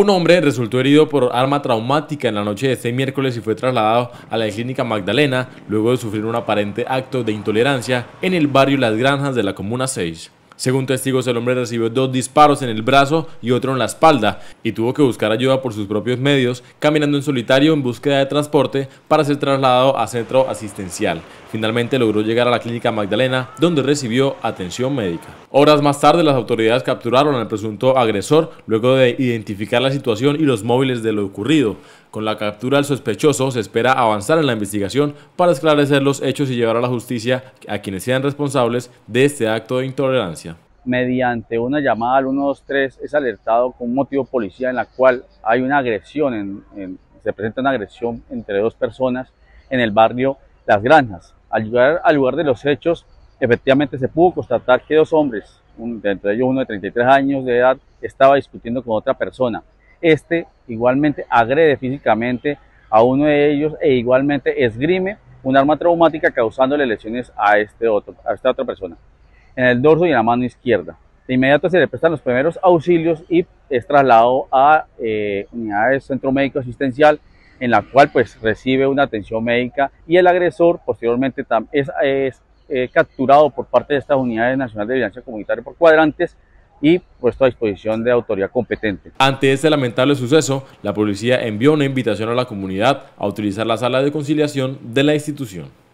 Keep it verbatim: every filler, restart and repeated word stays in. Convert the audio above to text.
Un hombre resultó herido por arma traumática en la noche de este miércoles y fue trasladado a la clínica Magdalena luego de sufrir un aparente acto de intolerancia en el barrio Las Granjas de la Comuna seis. Según testigos, el hombre recibió dos disparos en el brazo y otro en la espalda y tuvo que buscar ayuda por sus propios medios, caminando en solitario en búsqueda de transporte para ser trasladado a centro asistencial. Finalmente logró llegar a la clínica Magdalena, donde recibió atención médica. Horas más tarde, las autoridades capturaron al presunto agresor luego de identificar la situación y los móviles de lo ocurrido. Con la captura del sospechoso se espera avanzar en la investigación para esclarecer los hechos y llevar a la justicia a quienes sean responsables de este acto de intolerancia. Mediante una llamada al uno dos tres es alertado con un motivo policial en la cual hay una agresión, en, en, se presenta una agresión entre dos personas en el barrio Las Granjas. Al llegar al lugar de los hechos, efectivamente se pudo constatar que dos hombres, un, entre ellos uno de treinta y tres años de edad, estaba discutiendo con otra persona. Este igualmente agrede físicamente a uno de ellos e igualmente esgrime un arma traumática causándole lesiones a, este otro, a esta otra persona, en el dorso y en la mano izquierda. De inmediato se le prestan los primeros auxilios y es trasladado a eh, unidades centro médico asistencial, en la cual pues recibe una atención médica, y el agresor posteriormente es, es eh, capturado por parte de estas unidades nacionales de vigilancia comunitaria por cuadrantes y puesto a disposición de autoridad competente. Ante este lamentable suceso, la policía envió una invitación a la comunidad a utilizar la sala de conciliación de la institución.